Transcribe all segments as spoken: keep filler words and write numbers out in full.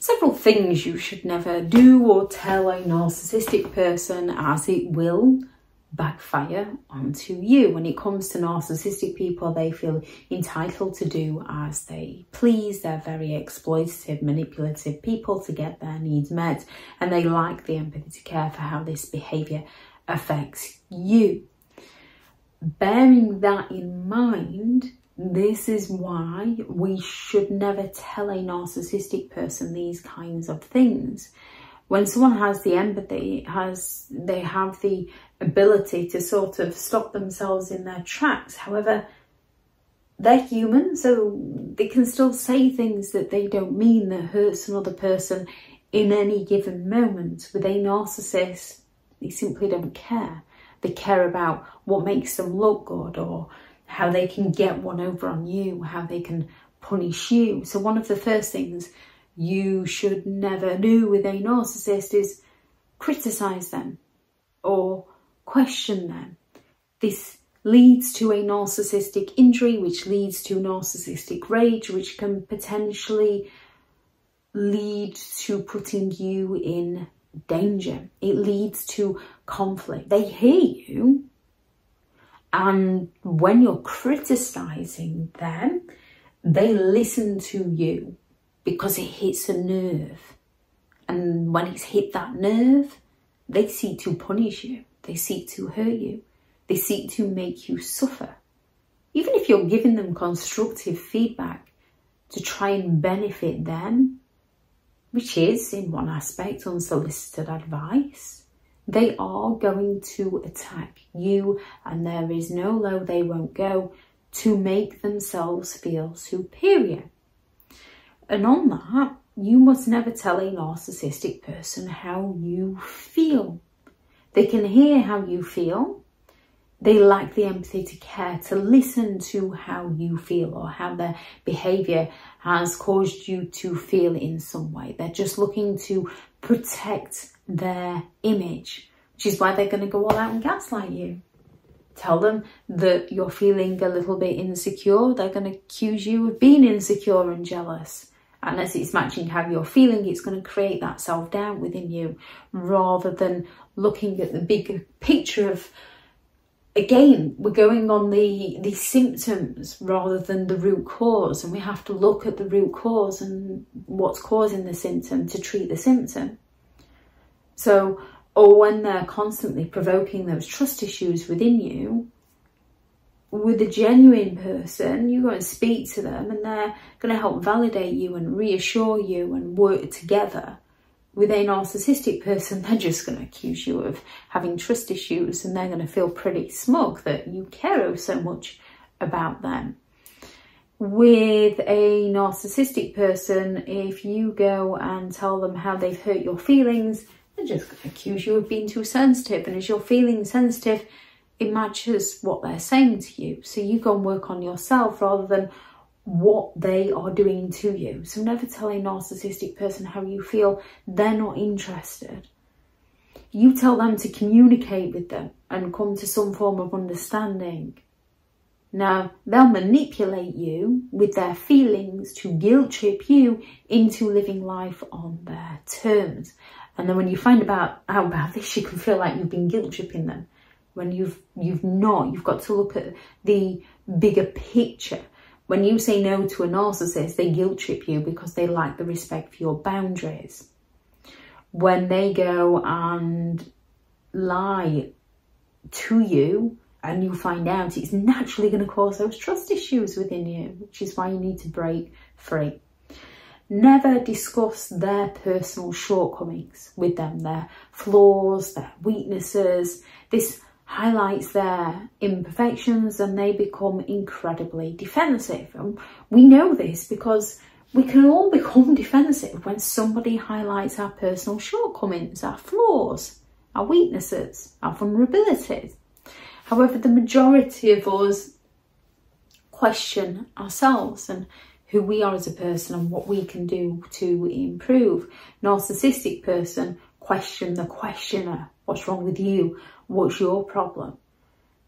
Several things you should never do or tell a narcissistic person, as it will backfire onto you. When it comes to narcissistic people, they feel entitled to do as they please. They're very exploitative, manipulative people to get their needs met, and they lack the empathy to care for how this behaviour affects you. Bearing that in mind, this is why we should never tell a narcissistic person these kinds of things. When someone has the empathy, has they have the ability to sort of stop themselves in their tracks. However, they're human, so they can still say things that they don't mean that hurts another person in any given moment. With a narcissist, they simply don't care. They care about what makes them look good, or how they can get one over on you, how they can punish you. So one of the first things you should never do with a narcissist is criticize them or question them. This leads to a narcissistic injury, which leads to narcissistic rage, which can potentially lead to putting you in danger. It leads to conflict. They hear you, and when you're criticizing them, they listen to you because it hits a nerve. And when it's hit that nerve, they seek to punish you. They seek to hurt you. They seek to make you suffer. Even if you're giving them constructive feedback to try and benefit them, which is, in one aspect, unsolicited advice, they are going to attack you, and there is no low they won't go to make themselves feel superior. And on that, you must never tell a narcissistic person how you feel. They can hear how you feel. They lack the empathy to care, to listen to how you feel or how their behaviour has caused you to feel in some way. They're just looking to protect their image, which is why they're going to go all out and gaslight you. Tell them that you're feeling a little bit insecure. They're going to accuse you of being insecure and jealous. Unless it's matching how you're feeling, it's going to create that self-doubt within you, rather than looking at the bigger picture of, again, we're going on the, the symptoms rather than the root cause. And we have to look at the root cause and what's causing the symptom to treat the symptom. So, or when they're constantly provoking those trust issues within you, with a genuine person, you go and speak to them and they're going to help validate you and reassure you and work together. With a narcissistic person, they're just going to accuse you of having trust issues, and they're going to feel pretty smug that you care so much about them. With a narcissistic person, if you go and tell them how they've hurt your feelings, they're just going to accuse you of being too sensitive. And as you're feeling sensitive, it matches what they're saying to you. So you go and work on yourself rather than what they are doing to you. So never tell a narcissistic person how you feel. They're not interested. You tell them to communicate with them and come to some form of understanding. Now, they'll manipulate you with their feelings to guilt trip you into living life on their terms. And then when you find about how about this, you can feel like you've been guilt tripping them, when you've you've not. You've got to look at the bigger picture. When you say no to a narcissist, they guilt trip you because they lack the respect for your boundaries. When they go and lie to you and you find out, it's naturally going to cause those trust issues within you, which is why you need to break free. Never discuss their personal shortcomings with them, their flaws, their weaknesses. This highlights their imperfections and they become incredibly defensive. And we know this because we can all become defensive when somebody highlights our personal shortcomings, our flaws, our weaknesses, our vulnerabilities. However, the majority of us question ourselves and who we are as a person and what we can do to improve. Narcissistic person, question the questioner. What's wrong with you? What's your problem?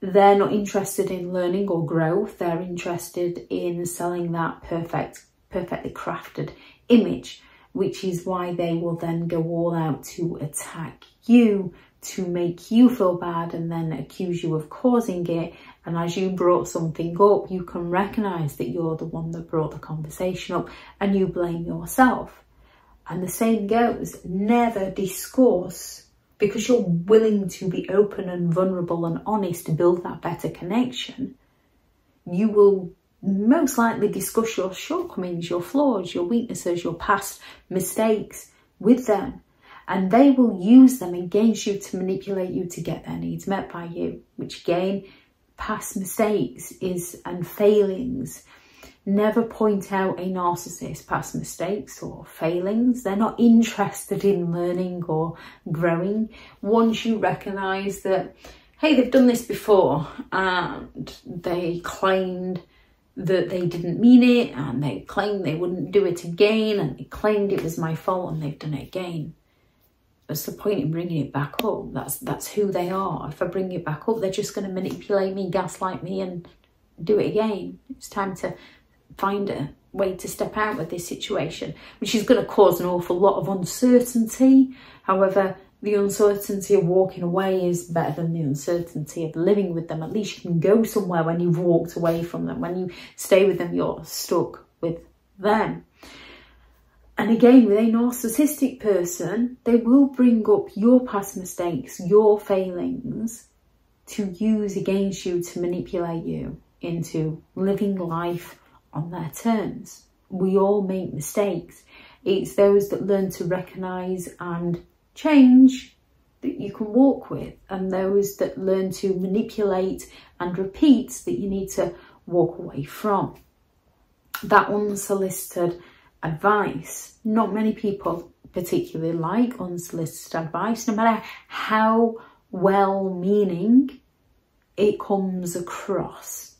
They're not interested in learning or growth. They're interested in selling that perfect, perfectly crafted image. which is why they will then go all out to attack you, to make you feel bad and then accuse you of causing it. And as you brought something up, you can recognize that you're the one that brought the conversation up and you blame yourself. And the same goes, never discuss, because you're willing to be open and vulnerable and honest to build that better connection. You will most likely discuss your shortcomings, your flaws, your weaknesses, your past mistakes with them. And they will use them against you to manipulate you to get their needs met by you, which again, past mistakes is and failings. Never point out a narcissist's past mistakes or failings. They're not interested in learning or growing. Once you recognise that, hey, they've done this before and they claimed that they didn't mean it and they claimed they wouldn't do it again and they claimed it was my fault and they've done it again. What's the point in bringing it back up? That's, that's who they are. If I bring it back up, they're just going to manipulate me, gaslight me and do it again. It's time to find a way to step out of this situation, which is going to cause an awful lot of uncertainty. However, the uncertainty of walking away is better than the uncertainty of living with them. At least you can go somewhere when you've walked away from them. When you stay with them, you're stuck with them. And again, with a narcissistic person, they will bring up your past mistakes, your failings, to use against you, to manipulate you into living life on their terms. We all make mistakes. It's those that learn to recognise and change that you can walk with, and those that learn to manipulate and repeat that you need to walk away from. That unsolicited advice. Not many people particularly like unsolicited advice, no matter how well-meaning it comes across.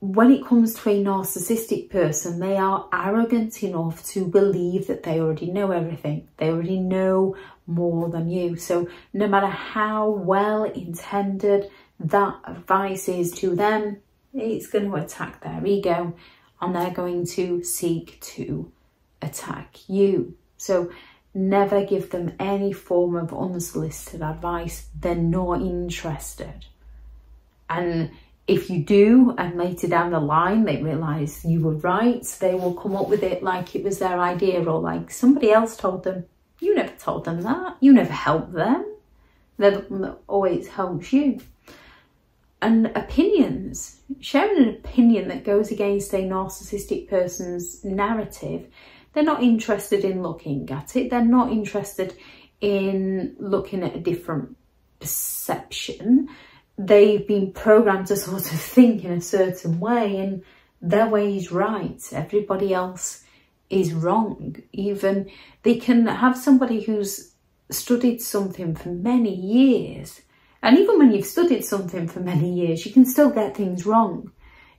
When it comes to a narcissistic person, they are arrogant enough to believe that they already know everything. They already know more than you. So no matter how well-intended that advice is to them, it's going to attack their ego and they're going to seek to attack you. So never give them any form of unsolicited advice. They're not interested. And if you do, and later down the line they realise you were right, they will come up with it like it was their idea or like somebody else told them. You never told them that. You never helped them. They're the one that always helps you. And opinions. Sharing an opinion that goes against a narcissistic person's narrative, they're not interested in looking at it. They're not interested in looking at a different perception. They've been programmed to sort of think in a certain way and their way is right. Everybody else is wrong. Even they can have somebody who's studied something for many years. And even when you've studied something for many years, you can still get things wrong.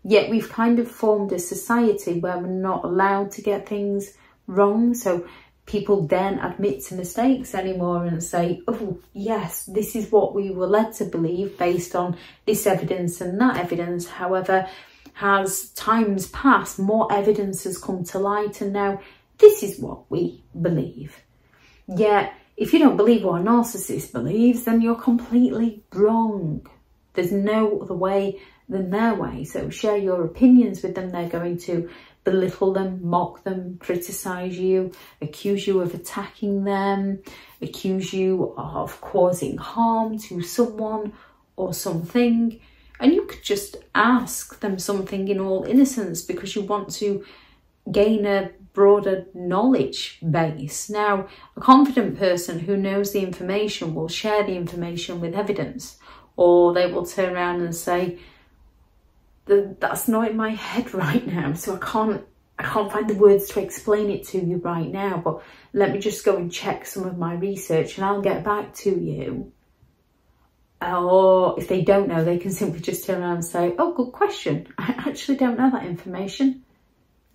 Yet we've kind of formed a society where we're not allowed to get things wrong. So people then admit to mistakes anymore and say, oh, yes, this is what we were led to believe based on this evidence and that evidence. However, as times pass, more evidence has come to light and now this is what we believe. Yet, if you don't believe what a narcissist believes, then you're completely wrong. There's no other way than their way. So share your opinions with them. They're going to belittle them, mock them, criticise you, accuse you of attacking them, accuse you of causing harm to someone or something. And you could just ask them something in all innocence because you want to gain a broader knowledge base. Now, a confident person who knows the information will share the information with evidence, or they will turn around and say, that's not in my head right now, so I can't I can't find the words to explain it to you right now, but let me just go and check some of my research and I'll get back to you. Or if they don't know, they can simply just turn around and say, oh, good question. I actually don't know that information.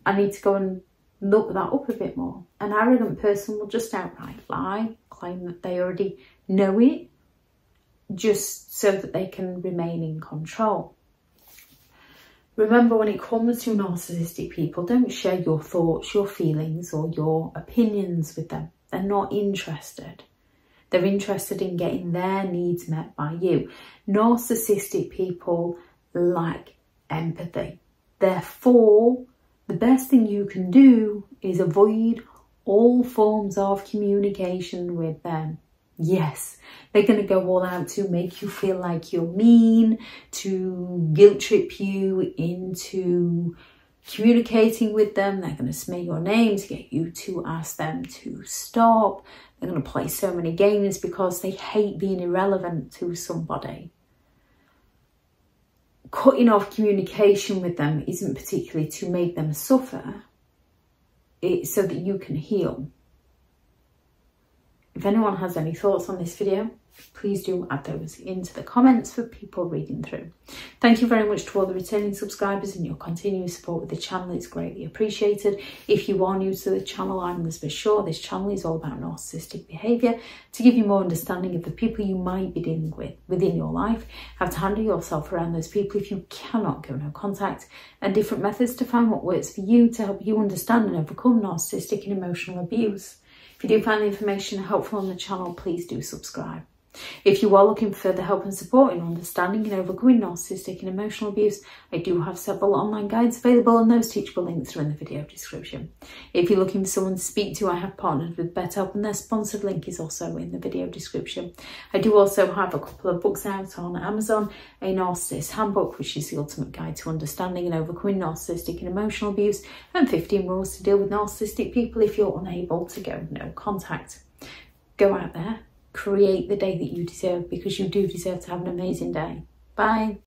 I need to go and look that up a bit more. An arrogant person will just outright lie, claim that they already know it, just so that they can remain in control. Remember, when it comes to narcissistic people, don't share your thoughts, your feelings, or your opinions with them. They're not interested. They're interested in getting their needs met by you. Narcissistic people lack empathy. Therefore, the best thing you can do is avoid all forms of communication with them. Yes, they're going to go all out to make you feel like you're mean, to guilt trip you into communicating with them. They're going to smear your name to get you to ask them to stop. They're going to play so many games because they hate being irrelevant to somebody. Cutting off communication with them isn't particularly to make them suffer. It's so that you can heal. If anyone has any thoughts on this video, please do add those into the comments for people reading through. Thank you very much to all the returning subscribers and your continuous support with the channel. It's greatly appreciated. If you are new to the channel, I'm Elizabeth Shaw. This channel is all about narcissistic behaviour to give you more understanding of the people you might be dealing with within your life, how to handle yourself around those people if you cannot go no contact, and different methods to find what works for you to help you understand and overcome narcissistic and emotional abuse. If you do find the information helpful on the channel, please do subscribe. If you are looking for further help and support in understanding and overcoming narcissistic and emotional abuse, I do have several online guides available, and those teachable links are in the video description. If you're looking for someone to speak to, I have partnered with BetterHelp, and their sponsored link is also in the video description. I do also have a couple of books out on Amazon, A Narcissist Handbook, which is the ultimate guide to understanding and overcoming narcissistic and emotional abuse, and fifteen rules to deal with narcissistic people if you're unable to go no contact. Go out there. Create the day that you deserve, because you do deserve to have an amazing day. Bye.